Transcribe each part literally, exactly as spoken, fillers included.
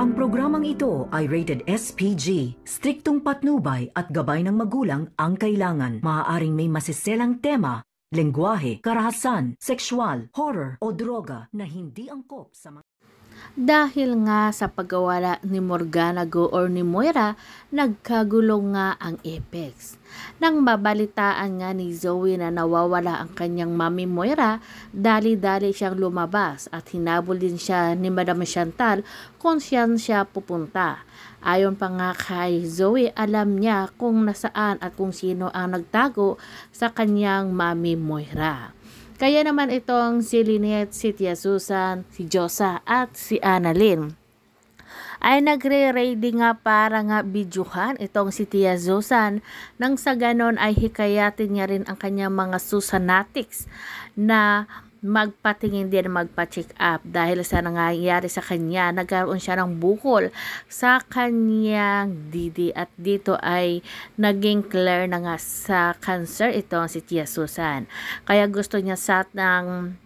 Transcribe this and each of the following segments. Ang programang ito ay rated S P G, striktong patnubay at gabay ng magulang ang kailangan. Maaaring may masiselang tema, lengguwahe, karahasan, sexual, horror o droga na hindi angkop sa mga... Dahil nga sa pagkawala ni Morgana Goh or ni Moira, nagkagulong nga ang Apex. Nang mabalitaan nga ni Zoe na nawawala ang kanyang mami Moira, dali-dali siyang lumabas at hinabol din siya ni Madame Chantal kung saan siya pupunta. Ayon pa nga kay Zoe, alam niya kung nasaan at kung sino ang nagtago sa kanyang mami Moira. Kaya naman itong si Lynette, si Tia Susan, si Josa at si Annalyn ay nagre-ready nga para nga bidyuhan itong si Tia Susan, nang sa ganon ay hikayatin niya rin ang kanyang mga Susanatics na magpatingin din, magpa-check up dahil sa nangyayari sa kanya. Nagkaroon siya ng bukol sa kanyang didi at dito ay naging clear na nga sa cancer itong si Tia Susan. Kaya gusto niya sa ng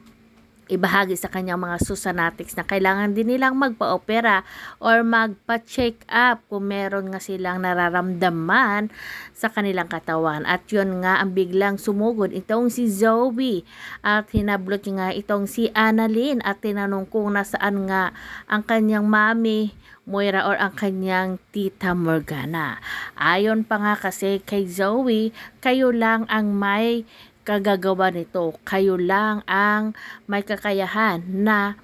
ibahagi sa kanyang mga Susanatics na kailangan din nilang magpa-opera or magpa-check up kung meron nga silang nararamdaman sa kanilang katawan. At yun nga ang biglang sumugod itong si Zoe at hinablot nga itong si Annalyn at tinanong kung nasaan nga ang kanyang mami Moira or ang kanyang tita Morgana. Ayon pa nga kasi kay Zoe, kayo lang ang may kagagawa nito, kayo lang ang may kakayahan na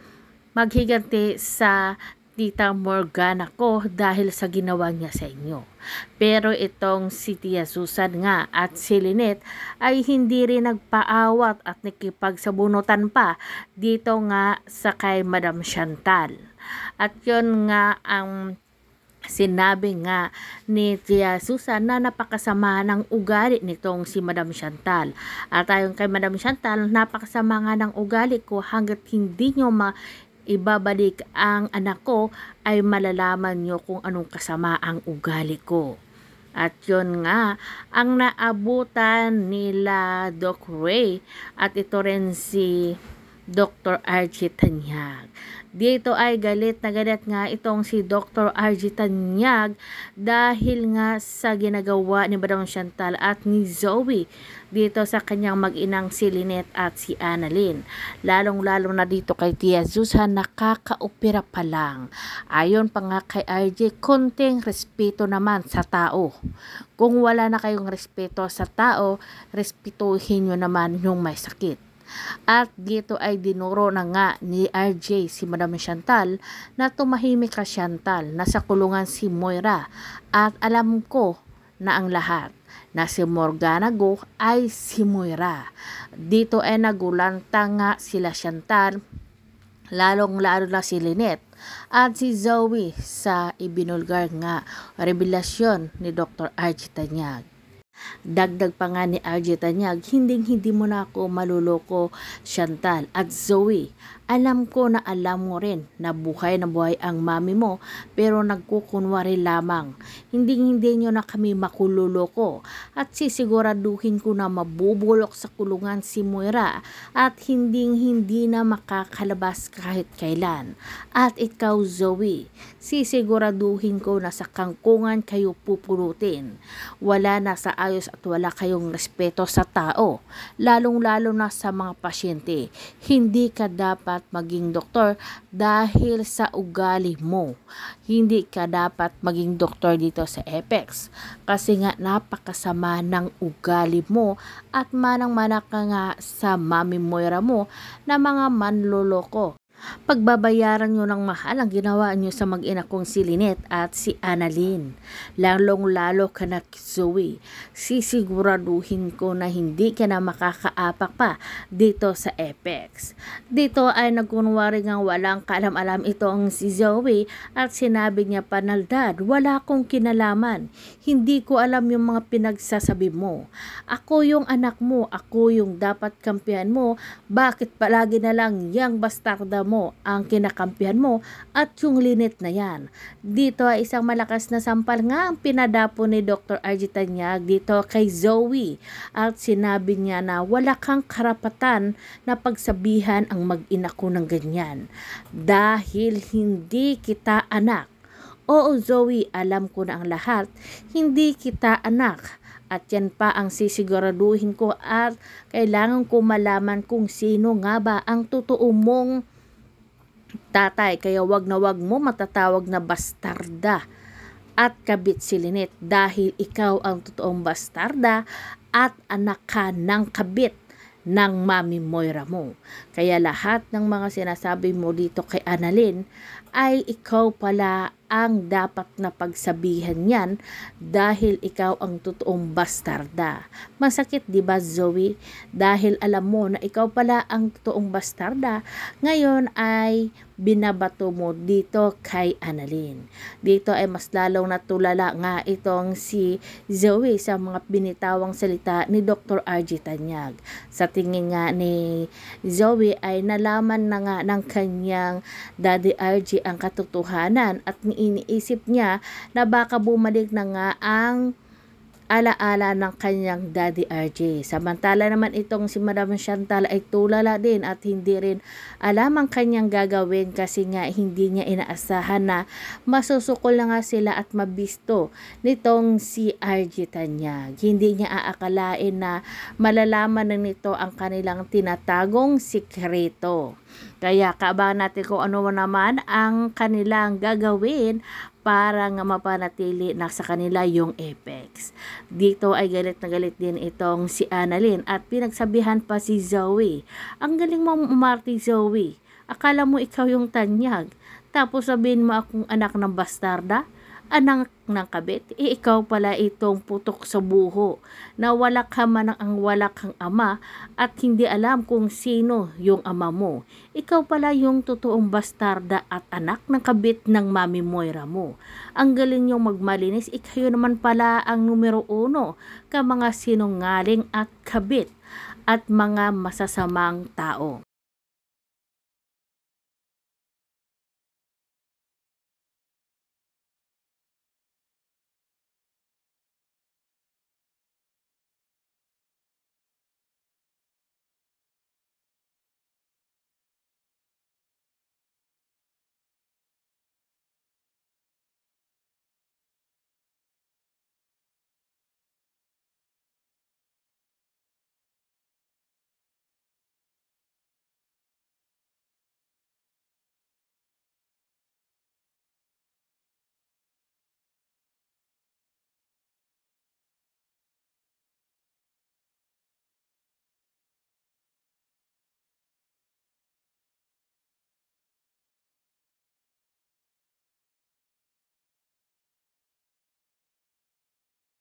maghiganti sa tita Morgana ko dahil sa ginawa niya sa inyo. Pero itong si Tia Susan nga at si Lynette ay hindi rin nagpaawat at nakipagsabunutan pa dito nga sa kay Madam Chantal. At yun nga ang sinabi nga ni Tia Susan na napakasama ng ugali nitong si Madame Chantal. At ayon kay Madame Chantal, napakasama nga ng ugali ko, hanggat hindi nyo maibabalik ang anak ko ay malalaman nyo kung anong kasama ang ugali ko. At yun nga ang naabutan nila Doc Ray at ito rin si Doctor Archie Tanyag. Dito ay galit na galit nga itong si Doctor R J Tanyag dahil nga sa ginagawa ni Madame Chantal at ni Zoe dito sa kanyang mag-inang si Lynette at si Annalyn. Lalong-lalo na dito kay Tia Susan, nakaka-opera pa lang. Ayon pa nga kay R J, konting respeto naman sa tao. Kung wala na kayong respeto sa tao, respetuhin nyo naman yung may sakit. At dito ay dinuro na nga ni R J si Madame Chantal na tumahimik ka Chantal, nasa kulungan si Moira at alam ko na ang lahat na si Morgana Goh ay si Moira. Dito ay nagulanta nga sila Chantal, lalong-lalo na si Lynette at si Zoe sa ibinulgar nga revelasyon ni Doctor Archie Tanyag. Dagdag pa nga ni Argya Tanyag, hinding hindi mo na ako maluloko Chantal at Zoe. Alam ko na alam mo rin na buhay na buhay ang mami mo pero nagkukunwari lamang. Hinding hindi nyo na kami makululoko at sisiguraduhin ko na mabubulok sa kulungan si Moira at hinding hindi na makakalabas kahit kailan. At ikaw Zoe, sisiguraduhin ko na sa kangkungan kayo pupurutin. Wala na sa ayos at wala kayong respeto sa tao, lalong-lalo na sa mga pasyente. Hindi ka dapat maging doktor dahil sa ugali mo. Hindi ka dapat maging doktor dito sa Apex kasi nga napakasama ng ugali mo at manang-mana ka nga sa mami Moira mo na mga manloloko. Pagbabayaran nyo ng mahal ang ginawa nyo sa mag-ina kong si Lynette at si Annalyn. Lalong-lalo ka na Zoe, sisiguraduhin ko na hindi ka na makakaapak pa dito sa Apex. Dito ay nagkunwari nga walang kaalam-alam itong si Zoe at sinabi niya panaldad, wala akong kinalaman, hindi ko alam yung mga pinagsasabi mo. Ako yung anak mo, ako yung dapat kampihan mo, bakit palagi na lang yang bastarda mo mo ang kinakampihan mo at yung Lynette na yan. Dito ay isang malakas na sampal nga ang pinadapo ni Doctor R J Tanyag dito kay Zoe at sinabi niya na wala kang karapatan na pagsabihan ang mag-ina ko ng ganyan dahil hindi kita anak. Oo, Zoe, alam ko na ang lahat. Hindi kita anak. At yan pa ang sisiguraduhin ko at kailangan ko malaman kung sino nga ba ang totoo mong tatay. Kaya wag na wag mo matatawag na bastarda at kabit si Lynette dahil ikaw ang totoong bastarda at anak ka ng kabit ng Mami Moira mo. Kaya lahat ng mga sinasabi mo dito kay Annalyn ay ikaw pala ang dapat na pagsabihan niyan dahil ikaw ang totoong bastarda. Masakit di ba, Zoe? Dahil alam mo na ikaw pala ang totoong bastarda, ngayon ay binabato mo dito kay Annalyn. Dito ay mas lalong natulala nga itong si Zoe sa mga binitawang salita ni Doctor R J Tanyag. Sa tingin nga ni Zoe ay nalaman na nga ng kanyang Daddy R J ang katotohanan at ni iniisip niya na baka bumalik na nga ang alaala ng kanyang Daddy R J. Samantala naman itong si Madame Chantal ay tulala din at hindi rin alam ang kanyang gagawin kasi nga hindi niya inaasahan na masusukol na nga sila at mabisto nitong si R J Tanyag. Hindi niya aakalain na malalaman na nito ang kanilang tinatagong sikreto. Kaya kaabangan natin kung ano naman ang kanilang gagawin para nga mapanatili na sa kanila yung Apex. Dito ay galit na galit din itong si Annalyn at pinagsabihan pa si Zoe. Ang galing mong umarte, Zoe. Akala mo ikaw yung Tanyag. Tapos sabihin mo akong anak ng bastarda, anak ng kabit, e, ikaw pala itong putok sa buho na wala ka man ang wala kang ama at hindi alam kung sino yung ama mo. Ikaw pala yung totoong bastarda at anak ng kabit ng Mami Moira mo. Ang galing yung magmalinis, ikayo naman pala ang numero uno ka mga sinungaling at kabit at mga masasamang tao.